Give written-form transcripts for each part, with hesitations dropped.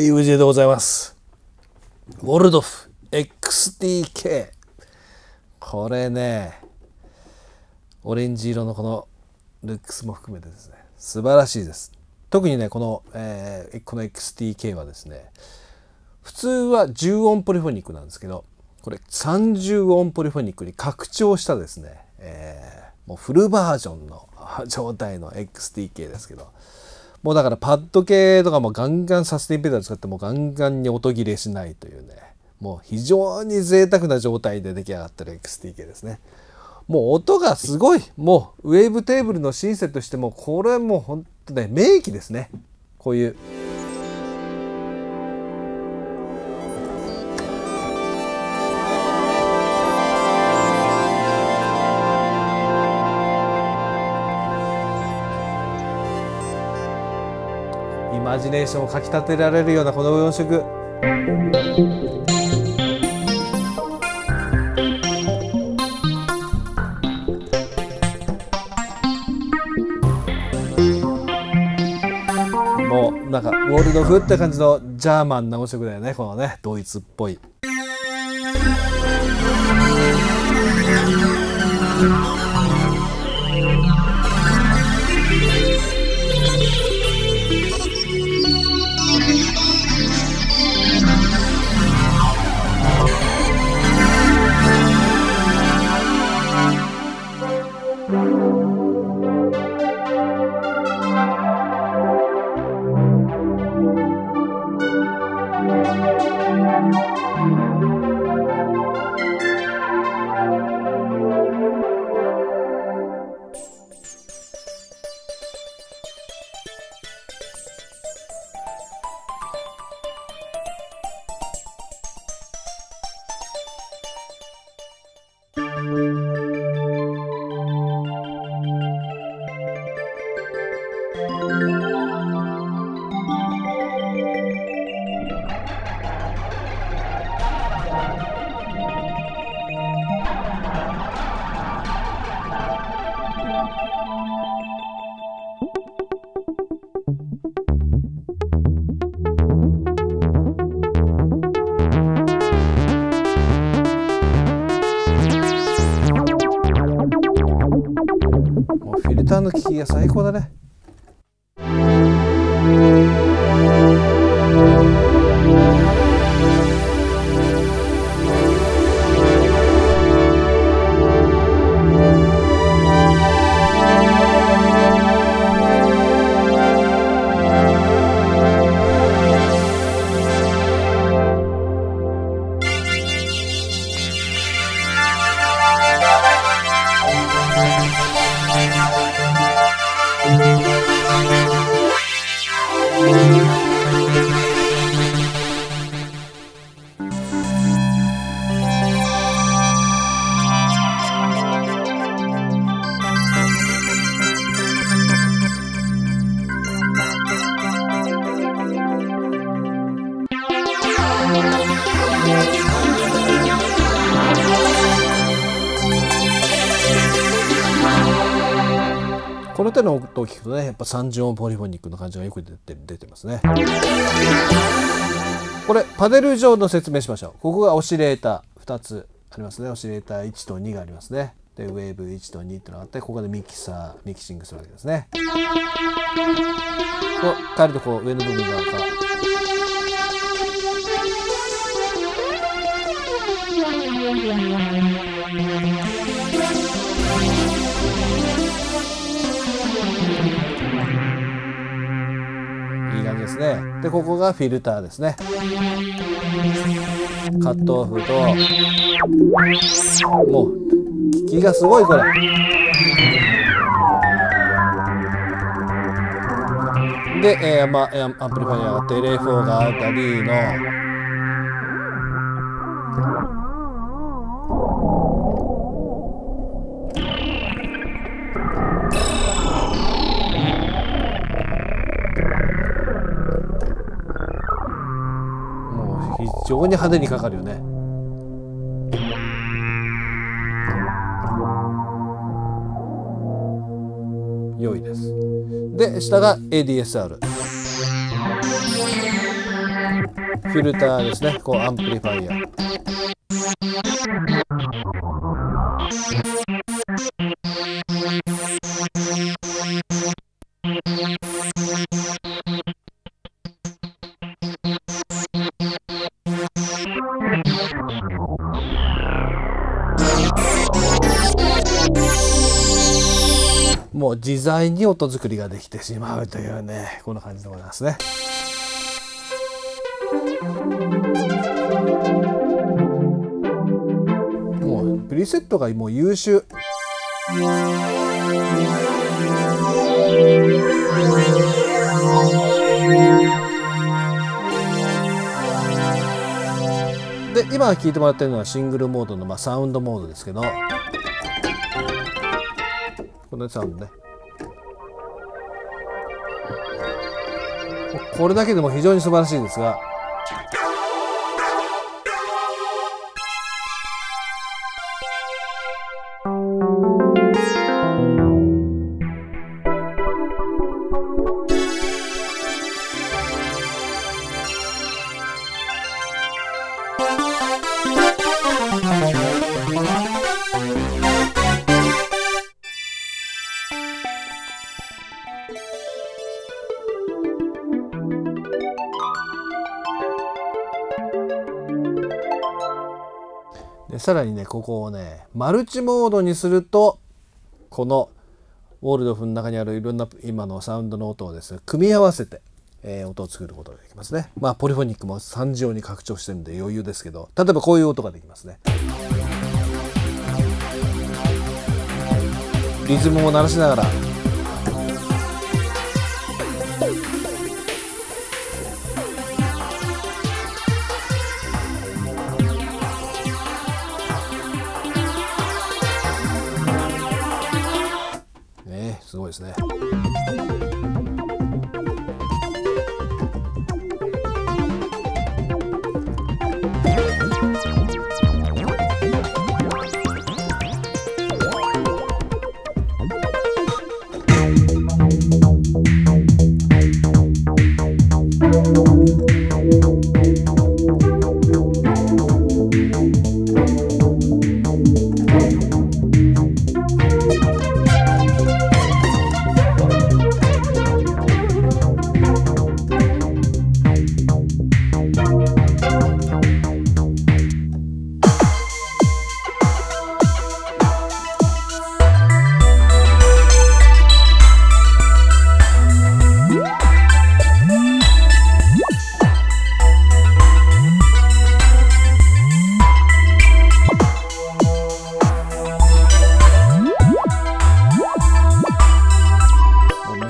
はい、宇治江でございます。Waldorf XTK。これね、オレンジ色のこのルックスも含めてですね、素晴らしいです。特にね、この XTK はですね、普通は10音ポリフォニックなんですけど、これ30音ポリフォニックに拡張したですね、もうフルバージョンの状態の XTK ですけど、もうだからパッド系とかもガンガンサスティンペダル使ってもガンガンに音切れしないというね、もう非常に贅沢な状態で出来上がってる XTK ですね。もう音がすごい、もうウェーブテーブルのシンセとしてもこれもうほんとね、名機ですね。こういう。イマジネーションをかきたてられるようなこの4色。もうなんかウォルドフって感じのジャーマンな4色だよね、このね、ドイツっぽい。の聞きが最高だね。この手の音を聞くとね、やっぱ30音ポリフォニックの感じがよく出てますね。これパネル上の説明しましょう。ここがオシレーター2つありますね。オシレーター1と2がありますね。でウェーブ1と2ってのがあって、ここでミキシングするわけですね。こう変えるとこう上の部分がいい感じですね。でここがフィルターですね。カットオフと、もう聞きがすごいこれ。で、アンプリファイアがあって LFO があったりの。もう非常に派手にかかるよね。良いです。で、下が ADSR。フィルターですね、こうアンプリファイア。もう自在に音作りができてしまうというね、こんな感じでございますね。もうプリセットがもう優秀。で、今聴いてもらってるのはシングルモードの、サウンドモードですけど、このサウンドね、これだけでも非常に素晴らしいんですが、さらにね、ここをねマルチモードにすると、このWaldorfの中にあるいろんな今のサウンドの音をですね、組み合わせて音を作ることができますね。ポリフォニックも3次用に拡張してるんで余裕ですけど、例えばこういう音ができますね。リズムを鳴らしながら、すごいですね。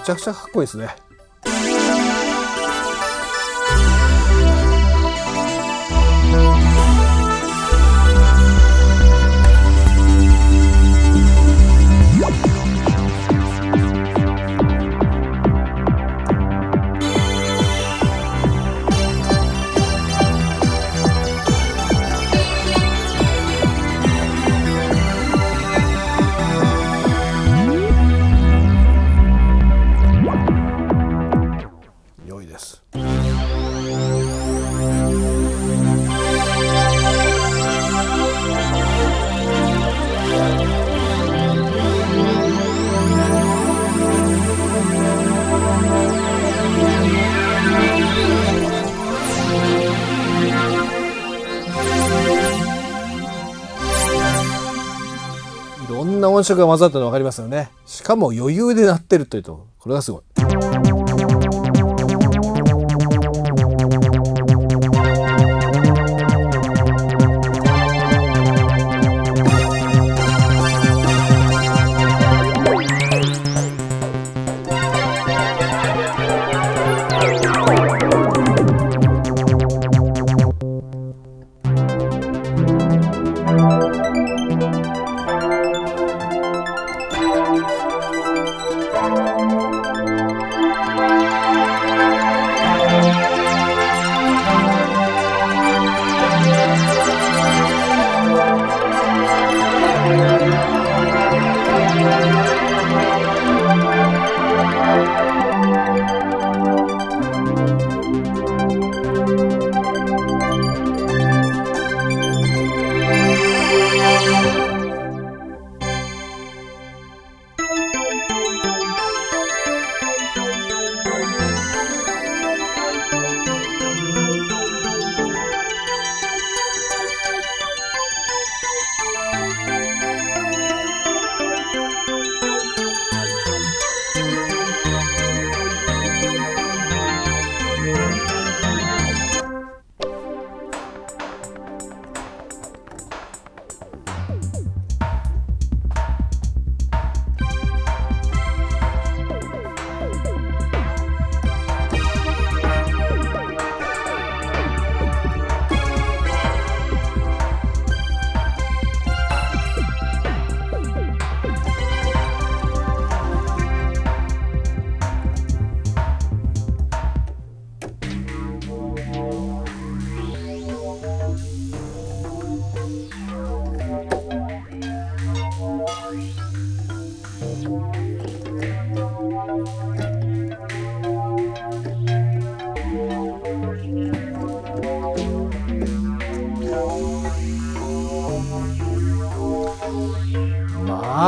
めちゃくちゃかっこいいですね。音色が混ざったの分かりますよね。しかも余裕で鳴ってるというと、これがすごい。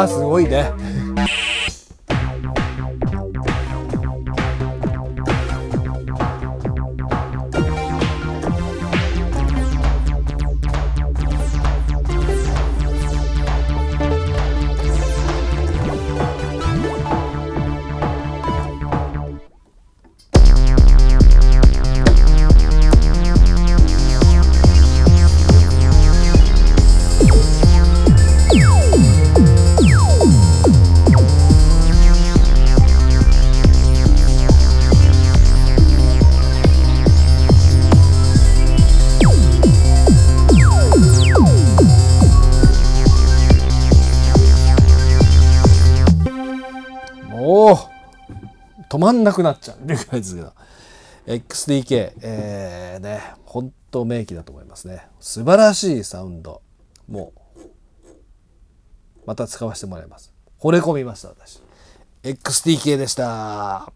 わあ、すごいね。止まんなくなっちゃうっていう感じですけど、XTK、ね、本当名機だと思いますね。素晴らしいサウンド。もう、また使わせてもらいます。惚れ込みました、私。XTK でした。